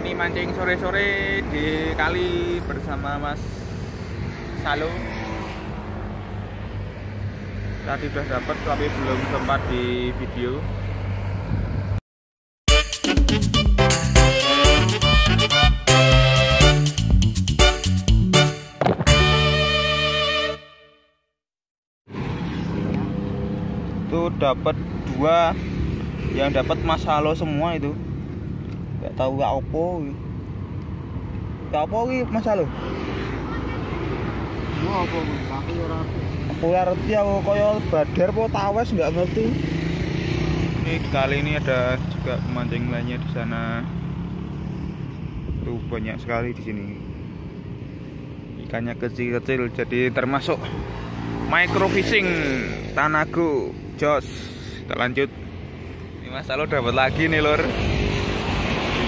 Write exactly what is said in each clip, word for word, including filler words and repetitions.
ini mancing sore-sore di kali bersama Mas Salo. Tadi udah dapat tapi belum sempat di video. Itu dapat dua, yang dapat Mas Salo semua itu. Gak tahu gak apa. Gak apa iki Mas Salo. Yo apa aku ora aku ora ngerti aku kaya badar apa tawes gak ngerti. Ini kali ini ada juga pemancing lainnya di sana. Tuh banyak sekali di sini. Ikannya kecil-kecil jadi termasuk micro fishing Tanago. Jos, kita lanjut. Ini Mas Salo dapat lagi nih lor.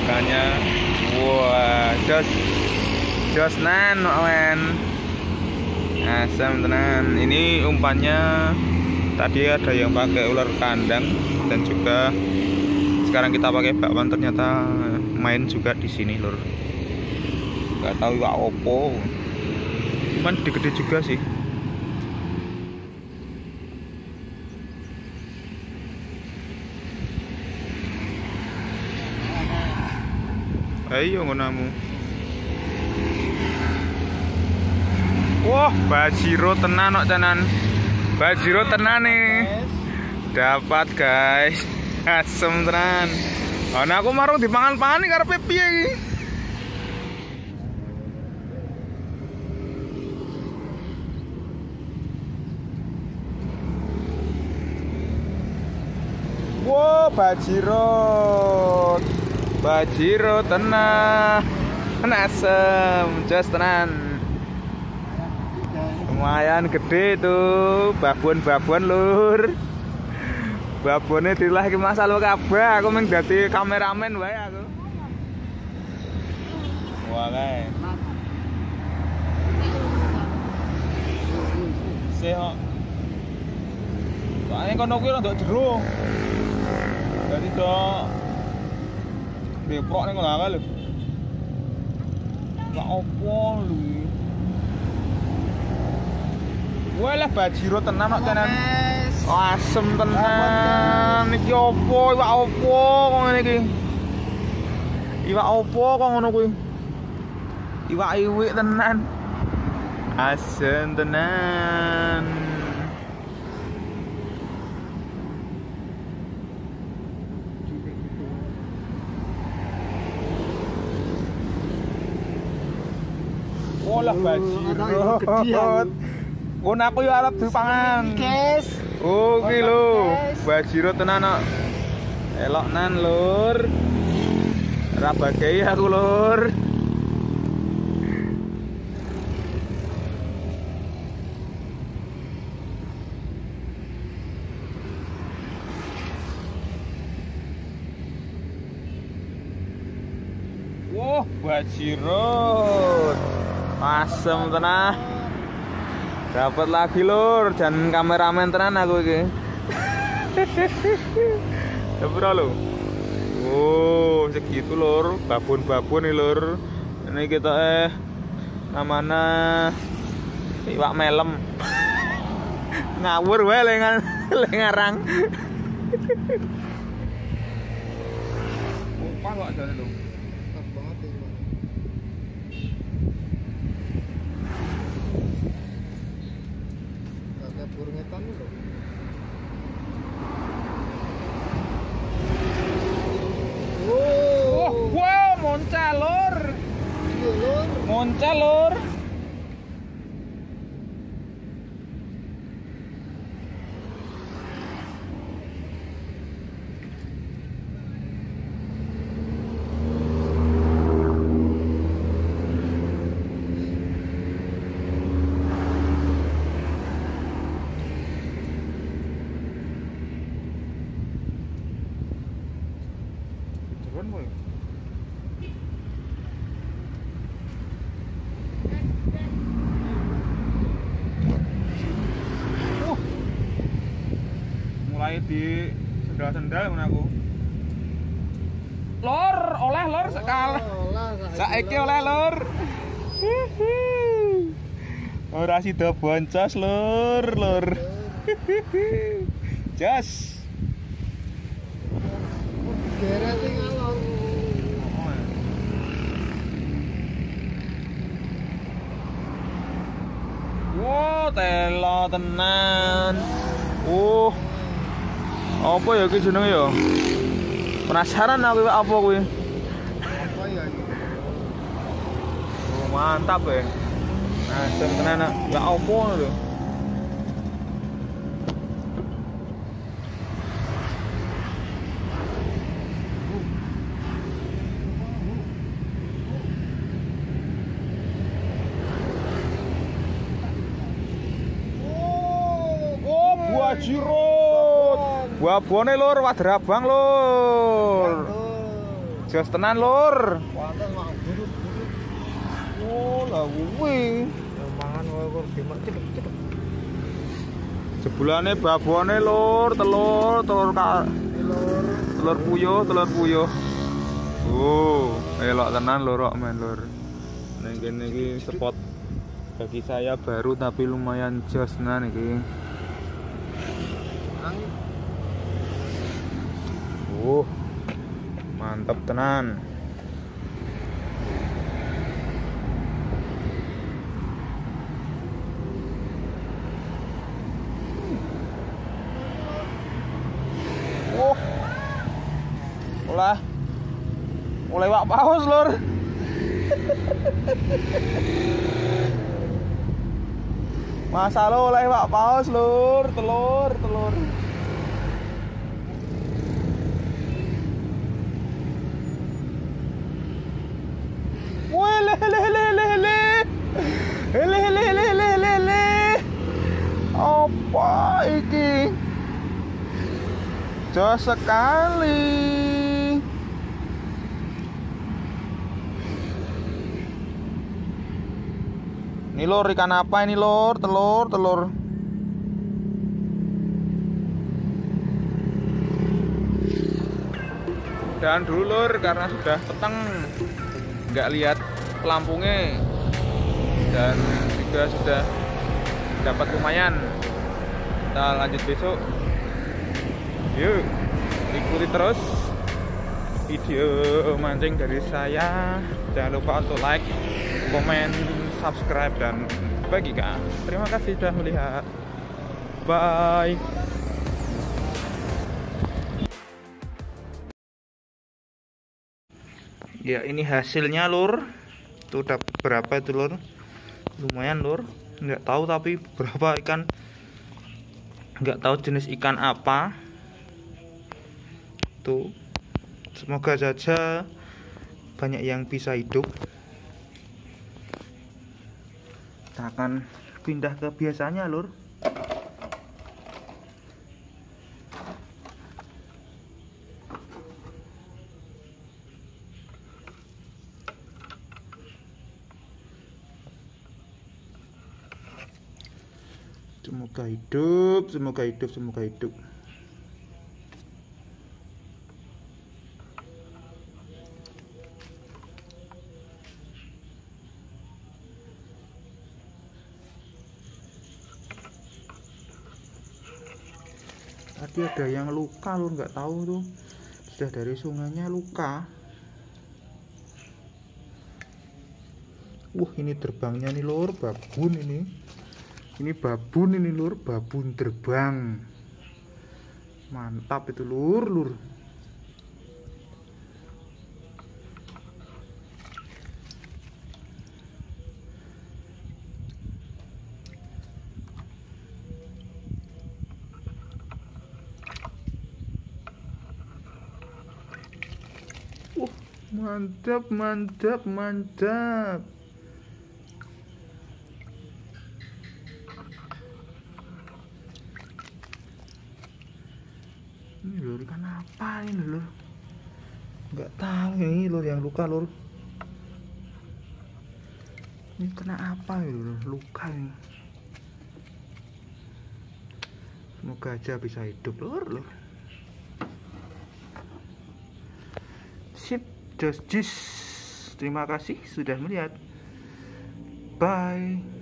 Ikannya, wah, jos, jos nan, men, asam tenan. Ini umpannya tadi ada yang pakai ular kandang dan juga sekarang kita pakai bakwan, ternyata main juga di sini lor. Gak tahu apa opo, cuman gede-gede juga sih. Ayo ngonamu. Wah, bajiro tenan kok tenan. Bajiro tenan nih. Dapat, guys. Asem tenan. Ana aku marung dipangan-pangan iki karepe piye iki? Wah, bajiro. Bajiro tenan, asem, jos tenan. Lumayan gede tuh, babon-babon lur. Babone dilah iki Mas Salo kabeh, aku mung dadi kameramen wae aku. Wah, kae. Seho. Soale kono kuwi rada jero. Dadi do diprok ning ngono lho. Gak opo lho. Walah bajiro tenan kok tenan. Asem tenan. Iki opo? Iwak opo kok ngene iki? Iwak opo kok ngono kuwi? Iwak iwik tenan. Asem tenan. Olah bajiro. Kon aku yo arep dipangan. Oh iki lho, bajiro tenan kok. Eloknan lur. Ora bagei aku lur. Wah, bajiro. Asem tenan. Dapat lagi lur, dan kameramen tenan aku iki. Sepro lho. Oh, segitu lur, babon-babon iki lur. Ini kita eh namanya iwak melem. Ngawur wae lengan lengarang. Umpan kok jane lho. Monca lor. Di sendal-sendal aku. Lor, oleh lor. Kalah. Saiki oleh lur. Ora sida boncos lur, lur. Jos. Gerek sing alon. Wo, telo tenan. Oh. Apa ya iki jenenge ya? Penasaran aku apa kuwi? Apa ya iki? Oh, mantap ya. Nah, tenan nak ya apa lho. Buah buahnya lor, wader abang lor. Jos tenan lor. Oh lah kuwi. Mangan wae kok dimercik. Jebulane buah buahnya lor, telur, telur kal. Telur puyuh, telur puyuh. Oh, elok tenan lor kok men lor. Ning kene iki spot bagi saya baru tapi lumayan jos tenan iki. Uh, mantap tenan. Oh, ulah, mulai wak paus lor. Mas Salo mulai wak paus lor, telur, telur. Apa iki? Jos sekali. Ini lor ikan apa ini lor? Telur, telur. Dan dulu lor karena sudah peteng, nggak lihat pelampungnya dan juga sudah dapat lumayan. Kita lanjut besok. Yuk, ikuti terus video mancing dari saya. Jangan lupa untuk like, komen, subscribe, dan bagikan. Terima kasih sudah melihat. Bye. Ya, ini hasilnya lur. Itu udah berapa itu lur? Lumayan lur. Nggak tahu tapi berapa ikan. Nggak tahu jenis ikan apa tuh. Semoga saja banyak yang bisa hidup. Kita akan pindah ke biasanya lur. Semoga hidup, semoga hidup, semoga hidup. Tadi ada yang luka lur, nggak tahu tuh. Sudah dari sungainya luka. Wah, ini terbangnya nih lur, babun ini. Ini babun ini lur, babun terbang. Mantap itu lur, lur. Uh, mantap, mantap, mantap. Ini lur, ikan apa ini lur? Nggak tahu ini lur yang luka lur. Ini kena apa lur? Luka ini. Semoga aja bisa hidup lur lur. Sip. Just Jis. Terima kasih sudah melihat. Bye.